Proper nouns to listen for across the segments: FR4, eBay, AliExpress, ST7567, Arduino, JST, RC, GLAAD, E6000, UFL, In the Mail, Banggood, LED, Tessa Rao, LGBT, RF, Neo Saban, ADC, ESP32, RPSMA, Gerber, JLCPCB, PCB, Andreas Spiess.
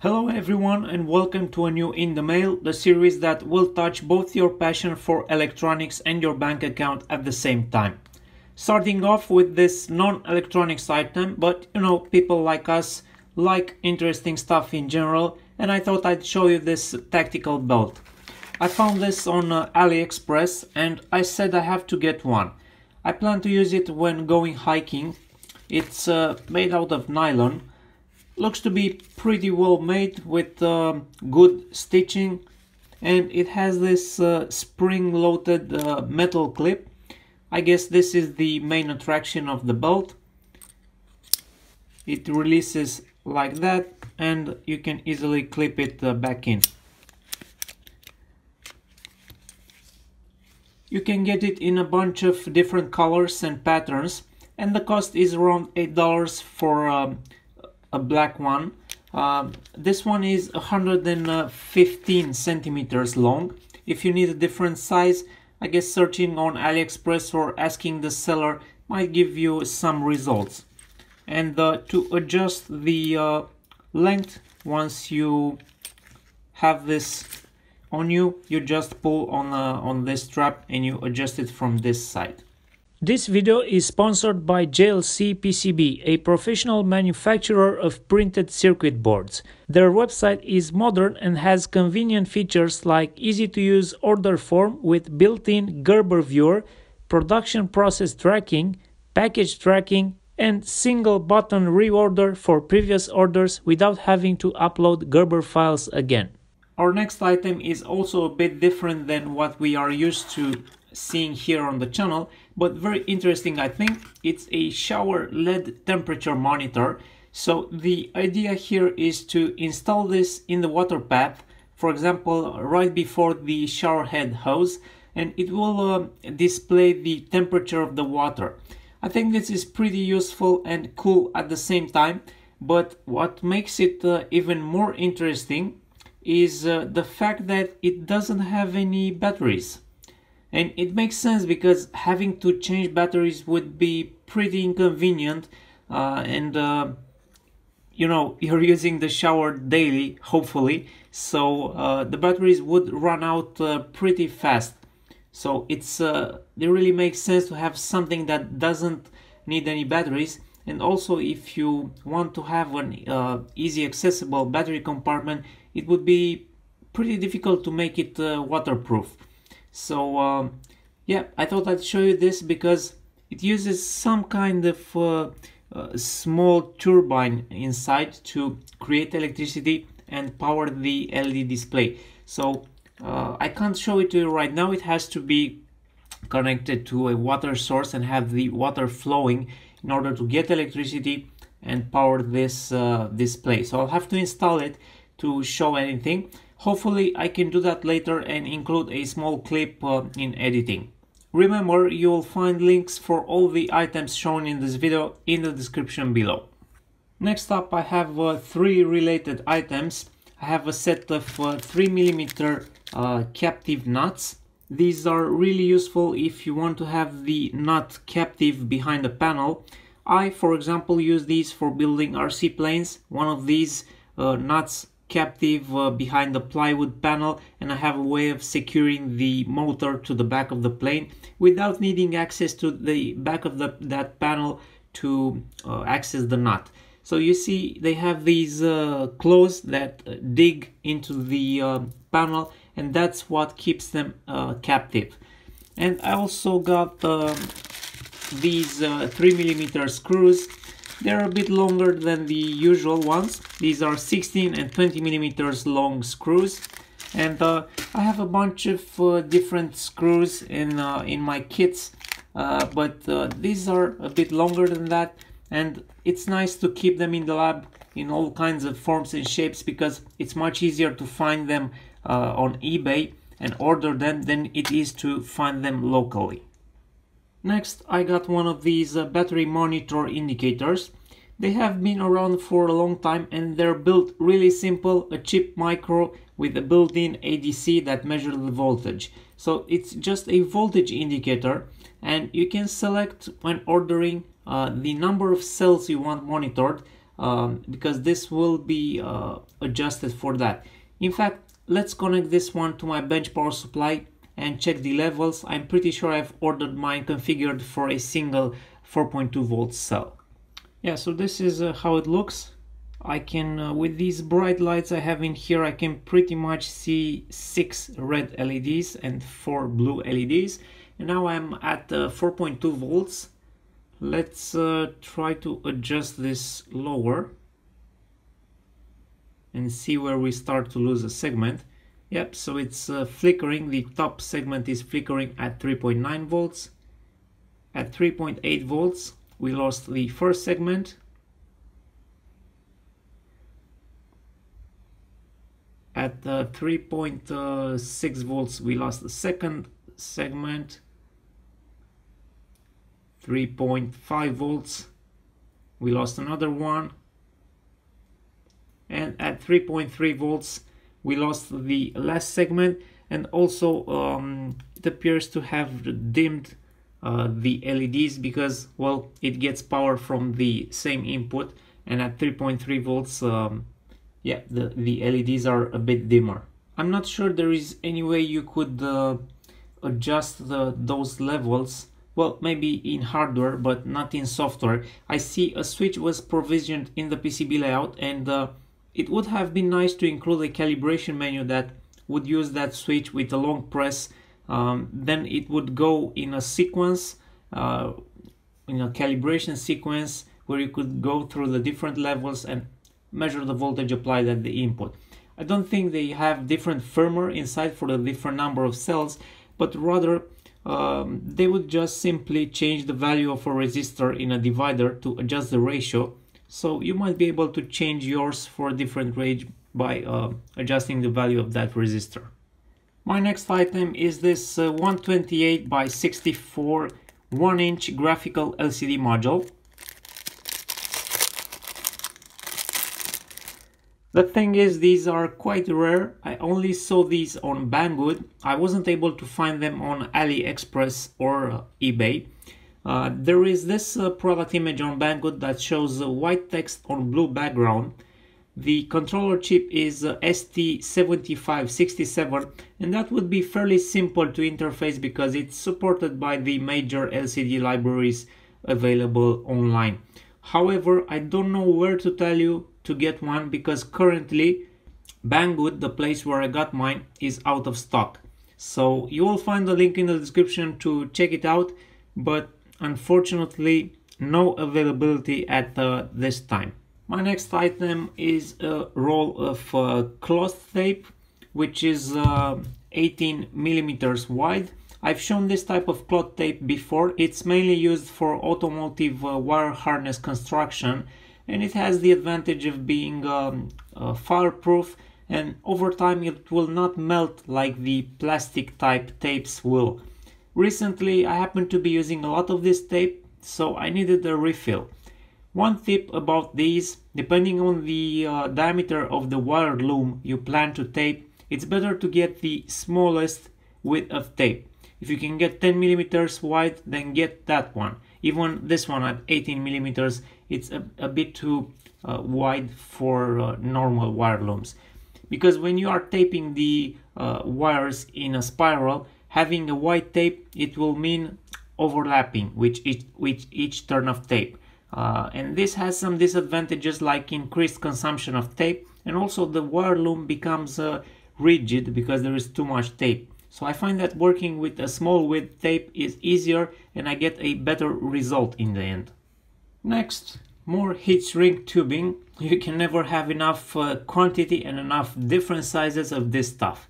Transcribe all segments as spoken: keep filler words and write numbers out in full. Hello everyone and welcome to a new In the Mail, the series that will touch both your passion for electronics and your bank account at the same time. Starting off with this non-electronics item, but you know, people like us like interesting stuff in general, and I thought I'd show you this tactical belt. I found this on uh, AliExpress and I said I have to get one. I plan to use it when going hiking. It's uh, made out of nylon. Looks to be pretty well made with um, good stitching, and it has this uh, spring-loaded uh, metal clip. I guess this is the main attraction of the belt. It releases like that and you can easily clip it uh, back in. You can get it in a bunch of different colors and patterns, and the cost is around eight dollars for um, a black one. Uh, this one is one hundred fifteen centimeters long. If you need a different size, I guess searching on AliExpress or asking the seller might give you some results. And uh, to adjust the uh, length, once you have this on you, you just pull on, uh, on this strap and you adjust it from this side. This video is sponsored by J L C P C B, a professional manufacturer of printed circuit boards. Their website is modern and has convenient features like easy-to-use order form with built-in Gerber viewer, production process tracking, package tracking, and single-button reorder for previous orders without having to upload Gerber files again. Our next item is also a bit different than what we are used to seeing here on the channel, but very interesting. I think it's a shower L E D temperature monitor. So the idea here is to install this in the water path, for example right before the shower head hose, and it will uh, display the temperature of the water. I think this is pretty useful and cool at the same time, but what makes it uh, even more interesting is uh, the fact that it doesn't have any batteries. And it makes sense because having to change batteries would be pretty inconvenient, uh, and uh, you know, you're using the shower daily, hopefully, so uh, the batteries would run out uh, pretty fast. So it's uh, it really makes sense to have something that doesn't need any batteries. And also, if you want to have an uh, easy accessible battery compartment, it would be pretty difficult to make it uh, waterproof. So um, yeah, I thought I'd show you this because it uses some kind of uh, uh, small turbine inside to create electricity and power the L E D display. So uh, I can't show it to you right now. It has to be connected to a water source and have the water flowing in order to get electricity and power this uh, display. So I'll have to install it to show anything. Hopefully I can do that later and include a small clip uh, in editing. Remember, you'll find links for all the items shown in this video in the description below. Next up, I have uh, three related items. I have a set of uh, three millimeter uh, captive nuts. These are really useful if you want to have the nut captive behind the panel. I, for example, use these for building R C planes. One of these uh, nuts captive uh, behind the plywood panel, and I have a way of securing the motor to the back of the plane without needing access to the back of the, that panel to uh, access the nut. So you see they have these uh, claws that dig into the uh, panel, and that's what keeps them uh, captive. And I also got uh, these uh, three millimeter screws. They're a bit longer than the usual ones. These are sixteen and twenty millimeters long screws, and uh, I have a bunch of uh, different screws in uh, in my kits, uh, but uh, these are a bit longer than that, and it's nice to keep them in the lab in all kinds of forms and shapes because it's much easier to find them uh, on eBay and order them than it is to find them locally. Next, I got one of these uh, battery monitor indicators. They have been around for a long time and they're built really simple, a cheap micro with a built-in A D C that measures the voltage. So it's just a voltage indicator, and you can select when ordering uh, the number of cells you want monitored. um, because this will be uh, adjusted for that. In fact, let's connect this one to my bench power supply and check the levels. I'm pretty sure I've ordered mine configured for a single four point two volt cell. Yeah, so this is uh, how it looks. I can, uh, with these bright lights I have in here, I can pretty much see six red L E Ds and four blue L E Ds. And now I'm at uh, four point two volts. Let's uh, try to adjust this lower and see where we start to lose a segment. Yep, so it's uh, flickering. The top segment is flickering at three point nine volts. At three point eight volts, we lost the first segment. At uh, three point six volts, we lost the second segment. three point five volts, we lost another one. And at three point three volts, we lost the last segment. And also, um, it appears to have dimmed uh, the L E Ds because, well, it gets power from the same input. And at three point three volts, um, yeah, the, the L E Ds are a bit dimmer. I'm not sure there is any way you could uh, adjust the, those levels. Well, maybe in hardware, but not in software. I see a switch was provisioned in the P C B layout, and uh, it would have been nice to include a calibration menu that would use that switch with a long press. Um, then it would go in a sequence, uh, in a calibration sequence, where you could go through the different levels and measure the voltage applied at the input. I don't think they have different firmware inside for the different number of cells, but rather um, they would just simply change the value of a resistor in a divider to adjust the ratio. So you might be able to change yours for a different range by uh, adjusting the value of that resistor. My next item is this uh, one twenty-eight by sixty-four one inch graphical L C D module. The thing is, these are quite rare. I only saw these on Banggood. I wasn't able to find them on AliExpress or eBay. Uh, there is this uh, product image on Banggood that shows uh, white text on blue background. The controller chip is uh, S T seven five six seven, and that would be fairly simple to interface because it's supported by the major L C D libraries available online. However, I don't know where to tell you to get one because currently Banggood, the place where I got mine, is out of stock. So you will find the link in the description to check it out, but unfortunately no availability at uh, this time. My next item is a roll of uh, cloth tape, which is uh, eighteen millimeters wide. I've shown this type of cloth tape before. It's mainly used for automotive uh, wire harness construction, and it has the advantage of being um, uh, fireproof, and over time it will not melt like the plastic type tapes will. Recently I happened to be using a lot of this tape, so I needed a refill. One tip about these: depending on the uh, diameter of the wire loom you plan to tape, it's better to get the smallest width of tape. If you can get ten millimeters wide, then get that one. Even this one at eighteen millimeters, it's a, a bit too uh, wide for uh, normal wire looms. Because when you are taping the uh, wires in a spiral, having a wide tape, it will mean overlapping with each, with each turn of tape. Uh, and this has some disadvantages like increased consumption of tape, and also the wire loom becomes uh, rigid because there is too much tape. So I find that working with a small width tape is easier, and I get a better result in the end. Next, more heat shrink tubing. You can never have enough uh, quantity and enough different sizes of this stuff.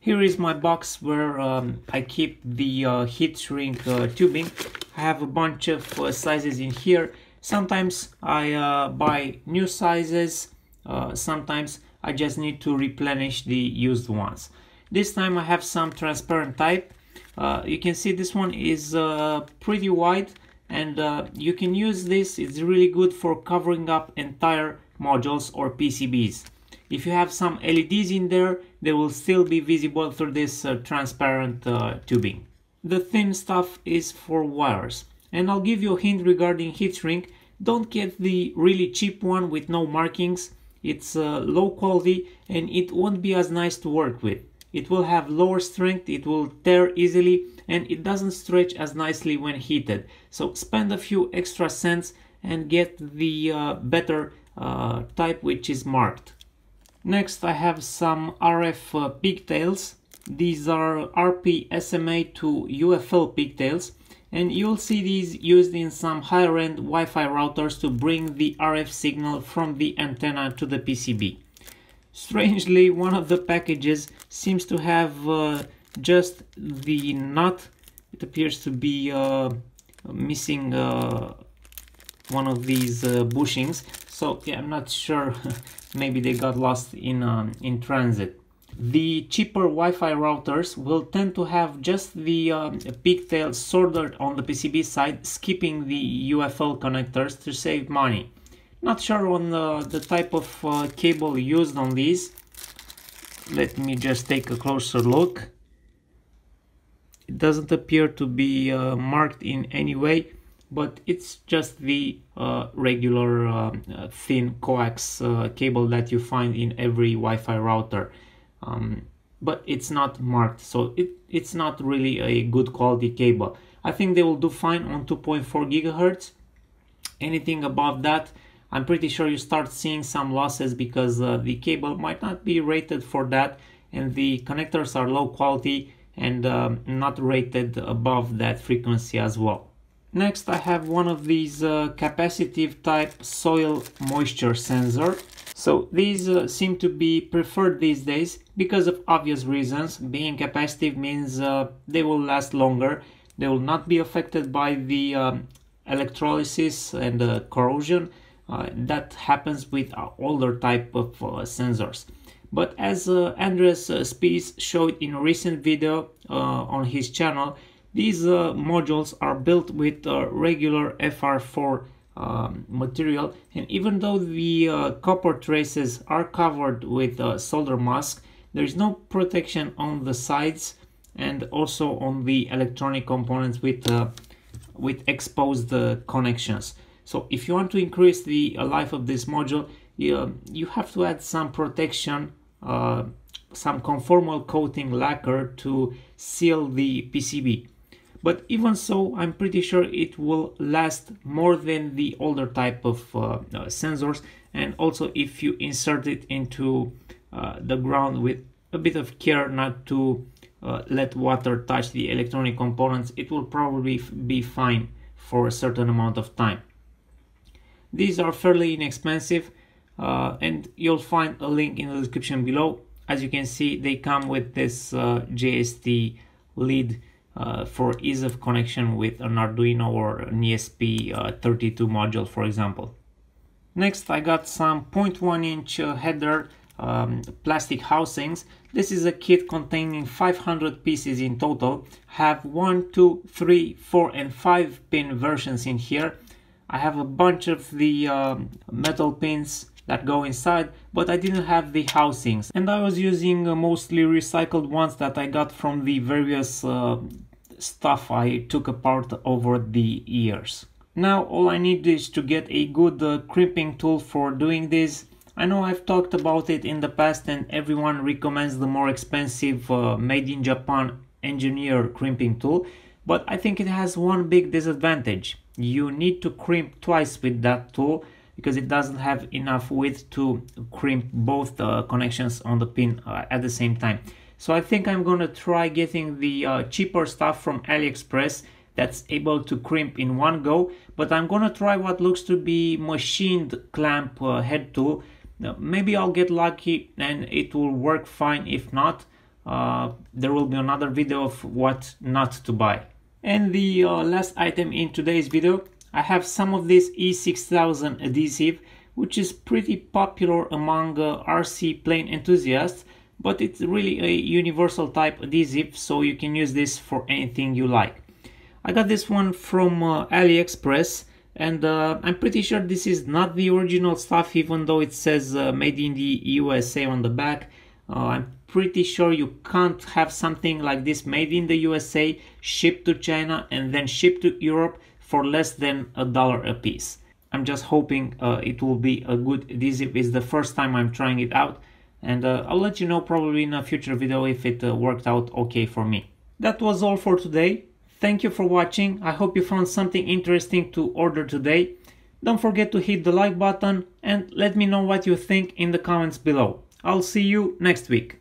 Here is my box where um, I keep the uh, heat shrink uh, tubing. I have a bunch of uh, sizes in here. Sometimes I uh, buy new sizes, uh, sometimes I just need to replenish the used ones. This time I have some transparent type. Uh, you can see this one is uh, pretty wide, and uh, you can use this. It's really good for covering up entire modules or P C Bs. If you have some L E Ds in there, they will still be visible through this uh, transparent uh, tubing. The thin stuff is for wires. And I'll give you a hint regarding heat shrink. Don't get the really cheap one with no markings. It's uh, low quality and it won't be as nice to work with. It will have lower strength, it will tear easily, and it doesn't stretch as nicely when heated. So spend a few extra cents and get the uh, better uh, type which is marked. Next I have some R F uh, pigtails. These are R P S M A to U F L pigtails, and you'll see these used in some higher-end Wi-Fi routers to bring the R F signal from the antenna to the P C B. Strangely, one of the packages seems to have uh, just the nut. It appears to be uh, missing uh, one of these uh, bushings, so yeah, I'm not sure. Maybe they got lost in, um, in transit. The cheaper Wi-Fi routers will tend to have just the um, pigtail soldered on the P C B side, skipping the U F L connectors to save money. Not sure on uh, the type of uh, cable used on these. Let me just take a closer look. It doesn't appear to be uh, marked in any way, but it's just the uh, regular uh, thin coax uh, cable that you find in every Wi-Fi router. Um, but it's not marked, so it, it's not really a good quality cable. I think they will do fine on two point four gigahertz. Anything above that, I'm pretty sure you start seeing some losses because uh, the cable might not be rated for that, and the connectors are low quality and um, not rated above that frequency as well. Next I have one of these uh, capacitive type soil moisture sensor. So these uh, seem to be preferred these days because of obvious reasons. Being capacitive means uh, they will last longer, they will not be affected by the um, electrolysis and uh, corrosion uh, that happens with uh, older type of uh, sensors. But as uh, Andreas Spiess showed in a recent video uh, on his channel, these uh, modules are built with uh, regular F R four Um, material, and even though the uh, copper traces are covered with uh, solder mask, there is no protection on the sides and also on the electronic components with uh, with exposed uh, connections. So if you want to increase the uh, life of this module, you, you have to add some protection, uh, some conformal coating lacquer to seal the P C B. But even so, I'm pretty sure it will last more than the older type of uh, uh, sensors, and also if you insert it into uh, the ground with a bit of care not to uh, let water touch the electronic components, it will probably be fine for a certain amount of time. These are fairly inexpensive, uh, and you'll find a link in the description below. As you can see, they come with this uh, J S T lead Uh, for ease of connection with an Arduino or an E S P thirty-two uh, module, for example. Next I got some zero point one inch uh, header um, plastic housings. This is a kit containing five hundred pieces in total. Have one, two, three, four and five pin versions in here. I have a bunch of the um, metal pins that go inside, but I didn't have the housings, and I was using uh, mostly recycled ones that I got from the various uh, stuff I took apart over the years. Now all I need is to get a good uh, crimping tool for doing this. I know I've talked about it in the past, and everyone recommends the more expensive uh, made in Japan engineer crimping tool, but I think it has one big disadvantage. You need to crimp twice with that tool because it doesn't have enough width to crimp both uh, connections on the pin uh, at the same time. So I think I'm gonna try getting the uh, cheaper stuff from AliExpress that's able to crimp in one go, but I'm gonna try what looks to be machined clamp uh, head tool. Now, maybe I'll get lucky and it will work fine. If not, uh, there will be another video of what not to buy. And the uh, last item in today's video, I have some of this E six thousand adhesive, which is pretty popular among uh, R C plane enthusiasts, but it's really a universal type adhesive, so you can use this for anything you like. I got this one from uh, AliExpress, and uh, I'm pretty sure this is not the original stuff, even though it says uh, made in the U S A on the back. Uh, I'm pretty sure you can't have something like this made in the U S A, shipped to China and then shipped to Europe for less than a dollar a piece. I'm just hoping uh, it will be a good D zip. It's the first time I'm trying it out, and uh, I'll let you know probably in a future video if it uh, worked out okay for me. That was all for today. Thank you for watching. I hope you found something interesting to order today. Don't forget to hit the like button and let me know what you think in the comments below. I'll see you next week.